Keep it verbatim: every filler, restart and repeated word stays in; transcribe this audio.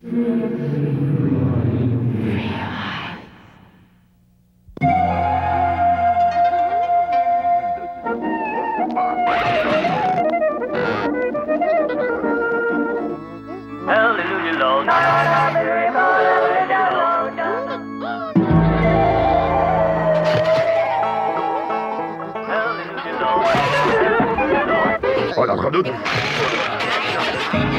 Oh, that's good.